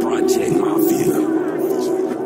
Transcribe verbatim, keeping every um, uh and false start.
Project Mafia.